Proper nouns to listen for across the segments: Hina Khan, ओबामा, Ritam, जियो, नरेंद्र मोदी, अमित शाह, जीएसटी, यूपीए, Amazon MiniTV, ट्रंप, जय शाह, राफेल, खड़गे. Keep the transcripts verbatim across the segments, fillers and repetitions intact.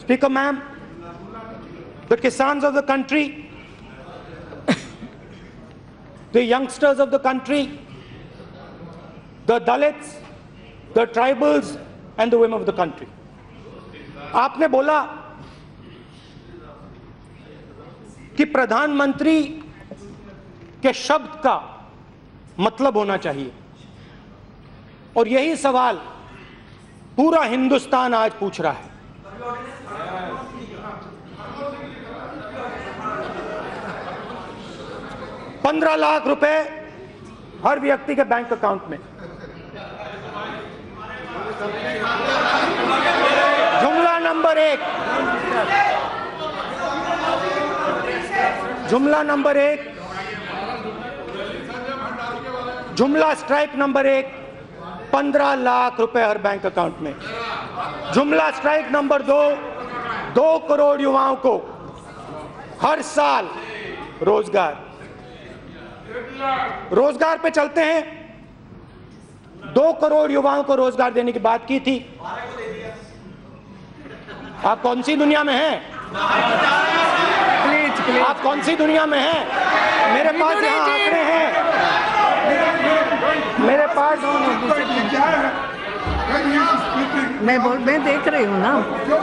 Speaker, ma'am, the Kisans of the country, the youngsters of the country, the Dalits, the tribals and the women of the country. आपने बोला कि प्रधानमंत्री के शब्द का मतलब होना चाहिए और यही सवाल पूरा हिंदुस्तान आज पूछ रहा है। पंद्रह लाख रुपए हर व्यक्ति के बैंक अकाउंट में, जुमला नंबर एक, जुमला नंबर एक, जुमला स्ट्राइक नंबर एक, पंद्रह लाख रुपए हर बैंक अकाउंट में। जुमला स्ट्राइक नंबर दो, दो करोड़ युवाओं को हर साल रोजगार। रोजगार पे चलते हैं। दो करोड़ युवाओं को रोजगार देने की बात की थी। आप कौन सी दुनिया में हैं? आप कौन सी दुनिया में हैं? मेरे पास यहाँ आंकड़े हैं, मेरे पास मैं बोल मैं देख रही हूँ ना,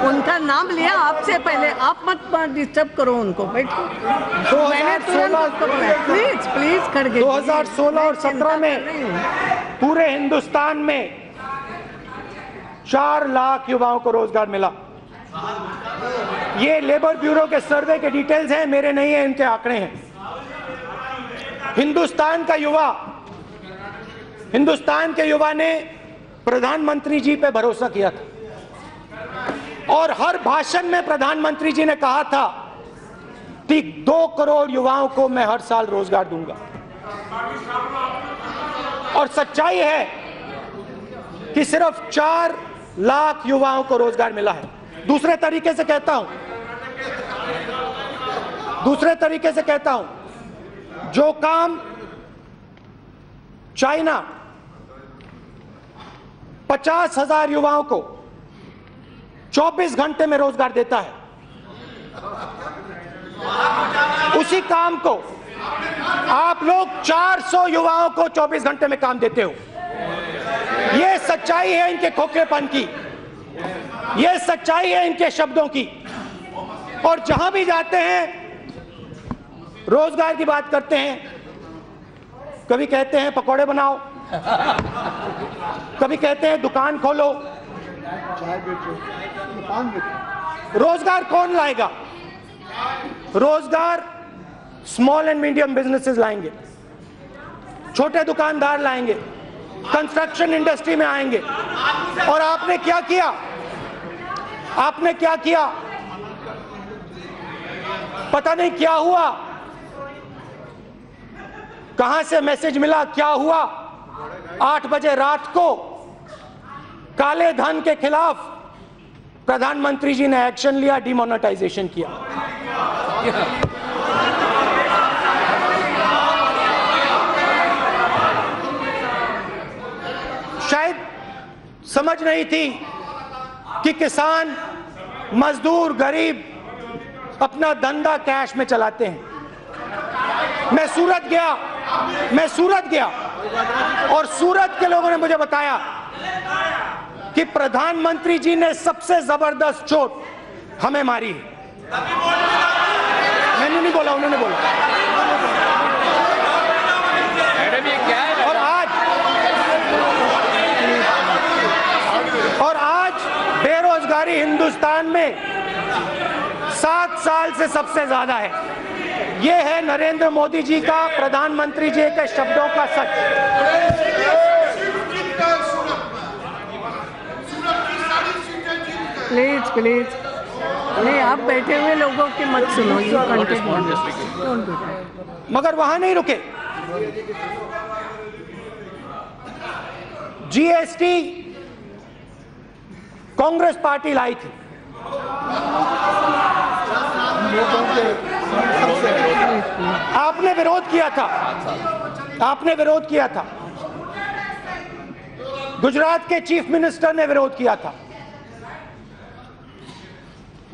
उनका नाम लिया आपसे पहले। आप मत डिस्टर्ब करो उनको, बैठो। प्लीज प्लीज खड़गे दो हज़ार सोलह और सत्रह में पूरे हिंदुस्तान में चार लाख युवाओं को रोजगार मिला। ये लेबर ब्यूरो के सर्वे के डिटेल्स हैं, मेरे नहीं है, इनके आंकड़े हैं। हिंदुस्तान का युवा हिंदुस्तान के युवा ने प्रधानमंत्री जी पे भरोसा किया था और हर भाषण में प्रधानमंत्री जी ने कहा था कि दो करोड़ युवाओं को मैं हर साल रोजगार दूंगा। और सच्चाई है कि सिर्फ चार लाख युवाओं को रोजगार मिला है। दूसरे तरीके से कहता हूं, दूसरे तरीके से कहता हूं, जो काम चाइना पचास हजार युवाओं को चौबीस घंटे में रोजगार देता है, उसी काम को आप लोग चार सौ युवाओं को चौबीस घंटे में काम देते हो। यह सच्चाई है इनके खोखलेपन की, यह सच्चाई है इनके शब्दों की। और जहां भी जाते हैं रोजगार की बात करते हैं, कभी कहते हैं पकोड़े बनाओ, कभी कहते हैं दुकान खोलो। रोजगार कौन लाएगा? रोजगार स्मॉल एंड मीडियम बिजनेसेस लाएंगे, छोटे दुकानदार लाएंगे, कंस्ट्रक्शन इंडस्ट्री में आएंगे। और आपने क्या किया? आपने क्या किया? पता नहीं क्या हुआ, कहां से मैसेज मिला, क्या हुआ, आठ बजे रात को काले धन के खिलाफ प्रधानमंत्री जी ने एक्शन लिया, डिमोनेटाइजेशन किया। शायद समझ नहीं थी कि किसान, मजदूर, गरीब अपना धंधा कैश में चलाते हैं। मैं सूरत गया, मैं सूरत गया और सूरत के लोगों ने मुझे बताया कि प्रधानमंत्री जी ने सबसे जबरदस्त चोट हमें मारी है। मैंने नहीं बोला, उन्होंने बोला। और आज और आज बेरोजगारी हिंदुस्तान में सात साल से सबसे ज्यादा है। ये है नरेंद्र मोदी जी का, प्रधानमंत्री जी के शब्दों का सच। प्लीज प्लीज नहीं, आप बैठे हुए लोगों की मत सुनो, यू कंटिन्यू। मगर वहां नहीं रुके। जीएसटी कांग्रेस पार्टी लाई थी, आपने विरोध किया था, आपने विरोध किया था। गुजरात के चीफ मिनिस्टर ने विरोध किया था।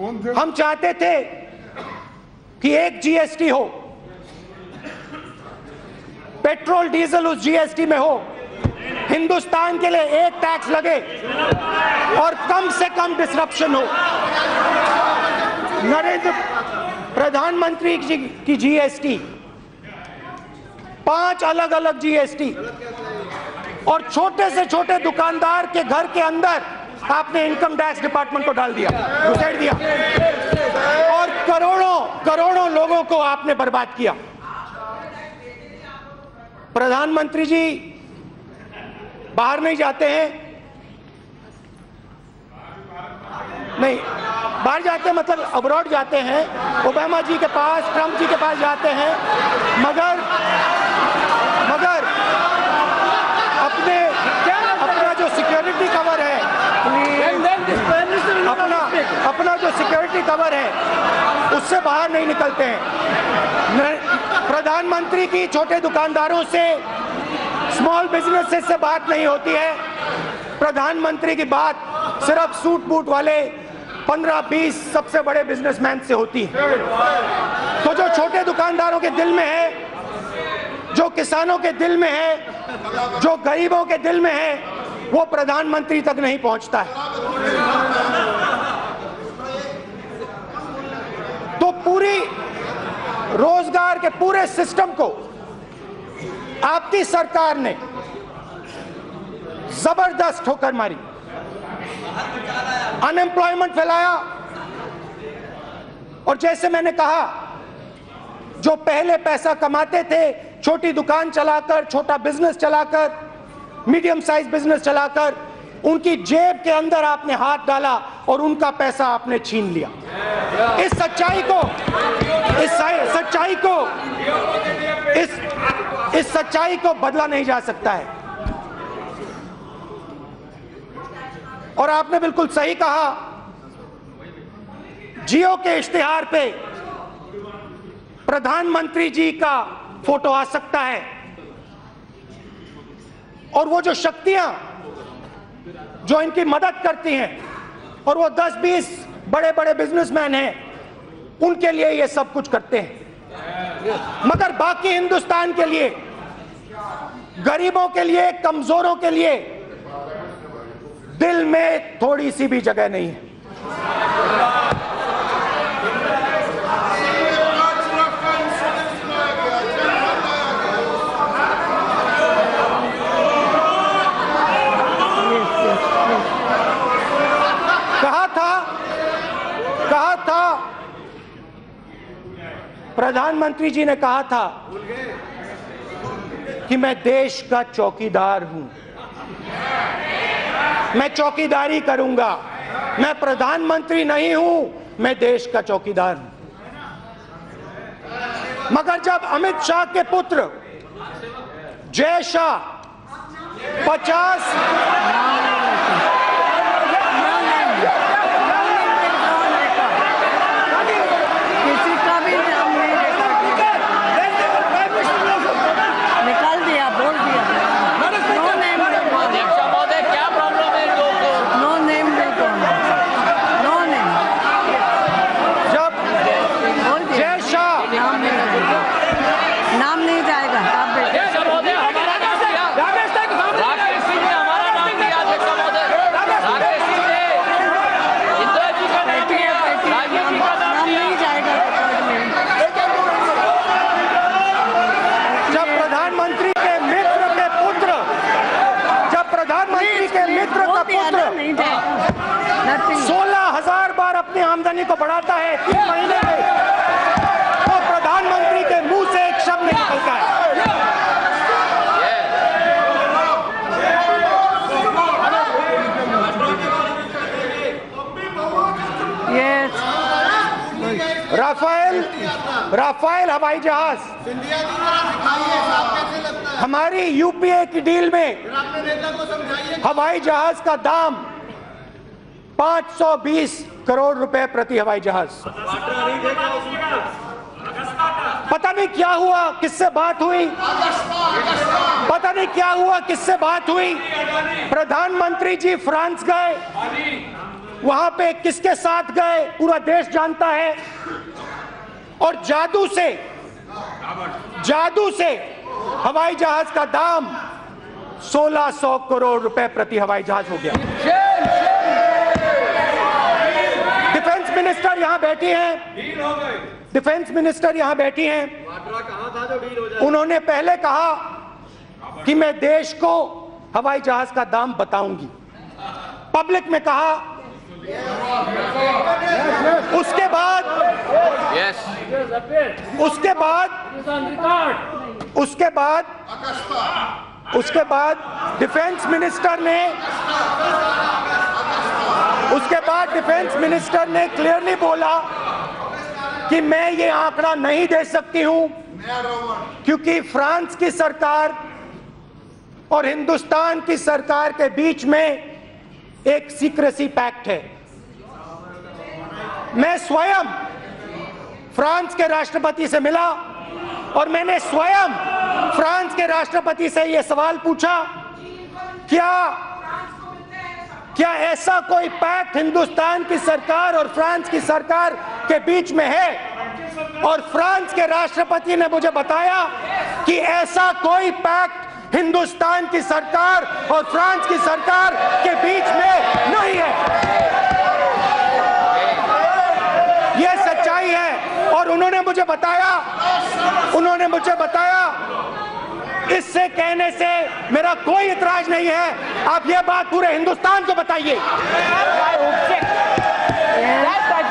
हम चाहते थे कि एक जीएसटी हो, पेट्रोल डीजल उस जीएसटी में हो, हिंदुस्तान के लिए एक टैक्स लगे और कम से कम डिसरप्शन हो। नरेंद्र प्रधानमंत्री जी की जीएसटी, पांच अलग अलग जीएसटी, और छोटे से छोटे दुकानदार के घर के अंदर आपने इनकम टैक्स डिपार्टमेंट को डाल दिया, घुसेड़ दिया, और करोड़ों करोड़ों लोगों को आपने बर्बाद किया। प्रधानमंत्री जी बाहर नहीं जाते हैं, नहीं बाहर जाते हैं, मतलब अब्रॉड जाते हैं, ओबामा जी के पास, ट्रंप जी के पास जाते हैं, मगर मगर अपने अपना जो सिक्योरिटी कवर है, अपना अपना जो सिक्योरिटी कवर है उससे बाहर नहीं निकलते हैं। प्रधानमंत्री की छोटे दुकानदारों से, स्मॉल बिजनेसेस से बात नहीं होती है। प्रधानमंत्री की बात सिर्फ सूट बूट वाले पंद्रह बीस सबसे बड़े बिजनेसमैन से होती है। तो जो छोटे दुकानदारों के दिल में है, जो किसानों के दिल में है, जो गरीबों के दिल में है, वो प्रधानमंत्री तक नहीं पहुंचता है। तो पूरी रोजगार के पूरे सिस्टम को आपकी सरकार ने जबरदस्त ठोकर मारी, अनएम्प्लॉयमेंट फैलाया, और जैसे मैंने कहा, जो पहले पैसा कमाते थे छोटी दुकान चलाकर, छोटा बिजनेस चलाकर, मीडियम साइज बिजनेस चलाकर, उनकी जेब के अंदर आपने हाथ डाला और उनका पैसा आपने छीन लिया। इस सच्चाई को इस सच्चाई को इस इस सच्चाई को बदला नहीं जा सकता है। और आपने बिल्कुल सही कहा, जियो के इश्तिहार पे प्रधानमंत्री जी का फोटो आ सकता है, और वो जो शक्तियां जो इनकी मदद करती हैं, और वो दस बीस बड़े बड़े बिजनेसमैन हैं, उनके लिए ये सब कुछ करते हैं, मगर बाकी हिंदुस्तान के लिए, गरीबों के लिए, कमजोरों के लिए दिल में थोड़ी सी भी जगह नहीं है। कहा था कहा था प्रधानमंत्री जी ने कहा था कि मैं देश का चौकीदार हूं, मैं चौकीदारी करूंगा, मैं प्रधानमंत्री नहीं हूं, मैं देश का चौकीदार हूं। मगर जब अमित शाह के पुत्र जय शाह पचास किसी का भी नाम नहीं लेकर निकाल दिया, बोल दिया। सोलह हजार बार अपनी आमदनी को बढ़ाता है तीन महीने में, तो प्रधानमंत्री के मुंह से एक शब्द निकलता है। राफेल राफेल हवाई जहाज, हमारी यूपीए की डील में हवाई जहाज का दाम पांच सौ बीस करोड़ रुपए प्रति हवाई जहाज। पता नहीं क्या हुआ, किससे बात हुई, पता नहीं क्या हुआ, किससे बात हुई। प्रधानमंत्री जी फ्रांस गए, वहां पे किसके साथ गए पूरा देश जानता है। और जादू से जादू से हवाई जहाज का दाम सोलह सौ करोड़ रुपए प्रति हवाई जहाज हो गया। डिफेंस मिनिस्टर यहां बैठी हैं, डिफेंस मिनिस्टर यहां बैठी हैं। उन्होंने पहले कहा कि मैं देश को हवाई जहाज का दाम बताऊंगी, पब्लिक में कहा। उसके बाद उसके बाद उसके बाद उसके बाद डिफेंस मिनिस्टर ने उसके बाद डिफेंस मिनिस्टर ने क्लियरली बोला कि मैं ये आंकड़ा नहीं दे सकती हूं क्योंकि फ्रांस की सरकार और हिंदुस्तान की सरकार के बीच में एक सीक्रेसी पैक्ट है। मैं स्वयं फ्रांस के राष्ट्रपति से मिला और मैंने स्वयं फ्रांस के राष्ट्रपति से यह सवाल पूछा, क्या क्या ऐसा कोई पैक्ट हिंदुस्तान की सरकार और फ्रांस की सरकार के बीच में है। और फ्रांस के राष्ट्रपति ने मुझे बताया कि ऐसा कोई पैक्ट हिंदुस्तान की सरकार और फ्रांस की सरकार के बीच में नहीं है। यह सच्चाई है। और उन्होंने मुझे बताया उन्होंने मुझे बताया इससे कहने से मेरा कोई इतराज नहीं है, आप यह बात पूरे हिंदुस्तान को बताइए।